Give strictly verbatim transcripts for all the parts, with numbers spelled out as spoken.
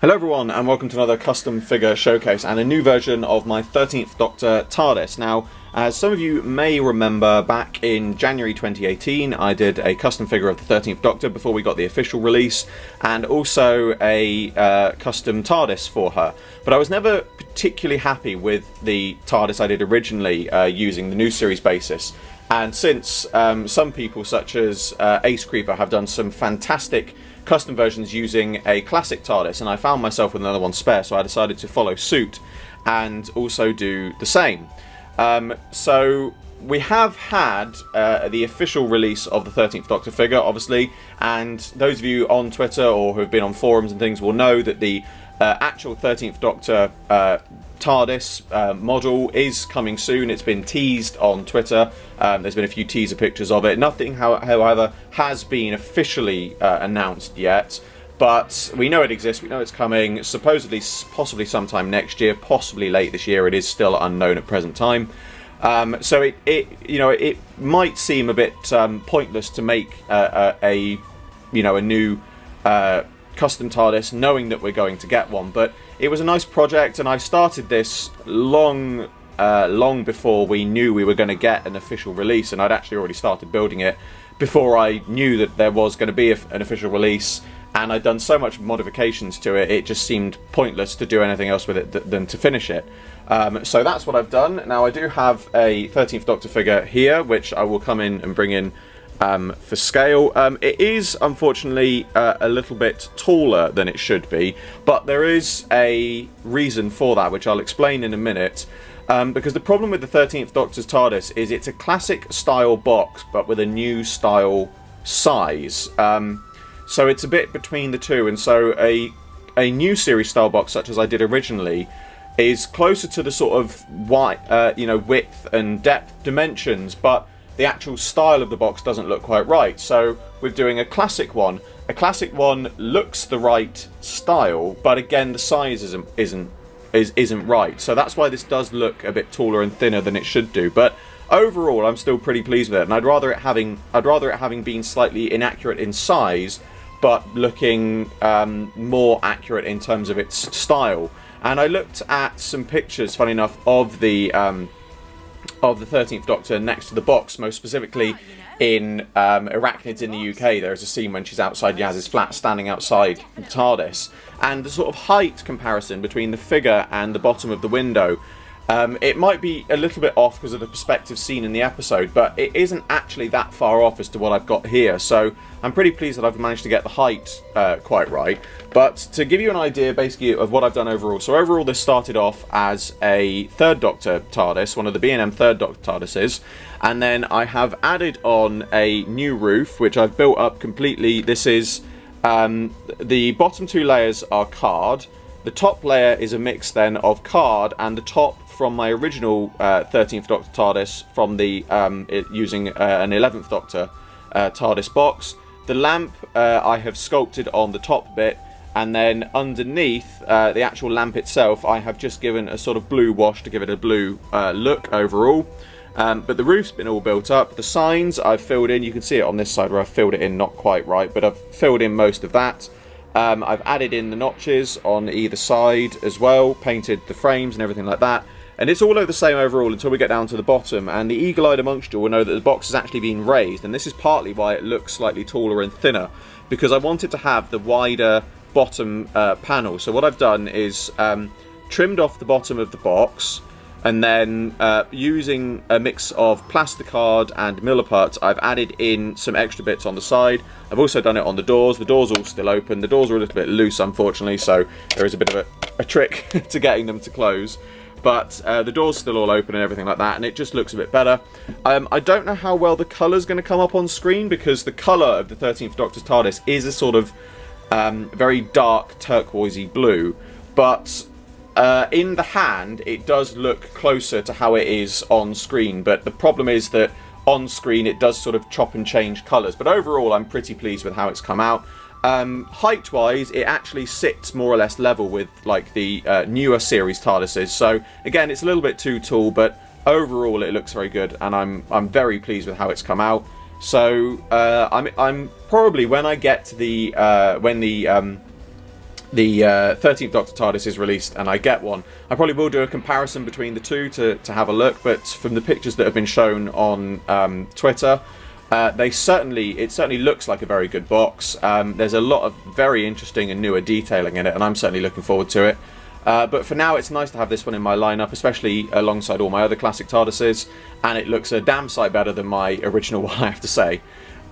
Hello everyone and welcome to another custom figure showcase and a new version of my thirteenth Doctor TARDIS. Now, as some of you may remember, back in January twenty eighteen I did a custom figure of the thirteenth Doctor before we got the official release, and also a uh, custom TARDIS for her. But I was never particularly happy with the TARDIS I did originally uh, using the new series basis. And since um, some people such as uh, Ace Creeper have done some fantastic custom versions using a classic TARDIS, and I found myself with another one spare, so I decided to follow suit and also do the same. Um, so we have had uh, the official release of the thirteenth Doctor figure, obviously, and those of you on Twitter or who have been on forums and things will know that the uh, actual thirteenth Doctor uh, TARDIS uh, model is coming soon. It's been teased on Twitter. Um, there's been a few teaser pictures of it. Nothing, however, has been officially uh, announced yet, but we know it exists. We know it's coming, supposedly, possibly sometime next year, possibly late this year. It is still unknown at present time. Um, so it, it, you know, it might seem a bit um, pointless to make uh, a, a, you know, a new uh, custom TARDIS, knowing that we're going to get one, but it was a nice project, and I started this long, uh, long before we knew we were going to get an official release, and I'd actually already started building it before I knew that there was going to be a, an official release, and I'd done so much modifications to it, it just seemed pointless to do anything else with it th than to finish it. Um, so that's what I've done. Now, I do have a thirteenth Doctor figure here, which I will come in and bring in Um, for scale. Um, it is unfortunately uh, a little bit taller than it should be, but there is a reason for that, which I'll explain in a minute, um, because the problem with the thirteenth Doctor's TARDIS is it's a classic style box but with a new style size, um, so it's a bit between the two, and so a, a new series style box such as I did originally is closer to the sort of wide, uh, you know, width and depth dimensions, but the actual style of the box doesn't look quite right. So we're doing a classic one. A classic one looks the right style, but again the size isn't isn't is, isn't right. So that's why this does look a bit taller and thinner than it should do. But overall, I'm still pretty pleased with it, and I'd rather it having I'd rather it having been slightly inaccurate in size, but looking um, more accurate in terms of its style. And I looked at some pictures, funny enough, of the. Um, of the thirteenth Doctor next to the box, most specifically in um, Arachnids in the U K. There is a scene when she's outside Yaz's flat, standing outside the TARDIS, and the sort of height comparison between the figure and the bottom of the window, um, it might be a little bit off because of the perspective seen in the episode, but it isn't actually that far off as to what I've got here, so I'm pretty pleased that I've managed to get the height uh, quite right. But to give you an idea basically of what I've done overall, so overall this started off as a third Doctor TARDIS, one of the B and M third Doctor TARDISes, and then I have added on a new roof which I've built up completely. This is, um, the bottom two layers are card, the top layer is a mix then of card and the top from my original uh, thirteenth Doctor TARDIS from the, um, it, using uh, an eleventh Doctor uh, TARDIS box. The lamp uh, I have sculpted on the top bit, and then underneath uh, the actual lamp itself I have just given a sort of blue wash to give it a blue uh, look overall. Um, but the roof's been all built up. The signs I've filled in, you can see it on this side where I've filled it in not quite right, but I've filled in most of that. Um, I've added in the notches on either side as well, painted the frames and everything like that. And it's all over the same overall until we get down to the bottom, and the eagle-eyed amongst you will know that the box has actually been raised, and this is partly why it looks slightly taller and thinner, because I wanted to have the wider bottom uh, panel. So what I've done is um, trimmed off the bottom of the box, and then uh, using a mix of plasticard and milliput, I've added in some extra bits on the side. I've also done it on the doors. The doors all still open. The doors are a little bit loose, unfortunately, so there is a bit of a, a trick to getting them to close. But uh, the door's still all open and everything like that, and it just looks a bit better. Um, I don't know how well the colour's going to come up on screen, because the colour of the thirteenth Doctor's TARDIS is a sort of Um, very dark turquoisey blue, but uh, in the hand it does look closer to how it is on screen, but the problem is that on screen it does sort of chop and change colours. But overall I'm pretty pleased with how it's come out. Um, height wise it actually sits more or less level with like the uh, newer series TARDISes, so again it's a little bit too tall, but overall it looks very good, and I'm, I'm very pleased with how it's come out. So uh, I'm, I'm probably, when I get the uh, when the um, the uh, thirteenth Doctor TARDIS is released and I get one. I probably will do a comparison between the two to, to have a look, but from the pictures that have been shown on um, Twitter, uh, they certainly it certainly looks like a very good box. Um, there's a lot of very interesting and newer detailing in it, and I'm certainly looking forward to it. Uh, but for now, it's nice to have this one in my lineup, especially alongside all my other classic TARDISes, and it looks a damn sight better than my original one, I have to say.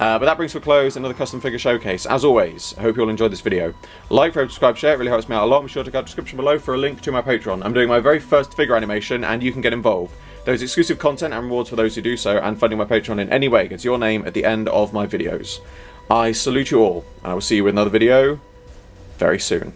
Uh, but that brings to a close another custom figure showcase. As always, I hope you all enjoyed this video. Like, favorite, subscribe, share, it really helps me out a lot. Be sure to go to the description below for a link to my Patreon. I'm doing my very first figure animation, and you can get involved. There's exclusive content and rewards for those who do so, and funding my Patreon in any way gets your name at the end of my videos. I salute you all, and I will see you with another video very soon.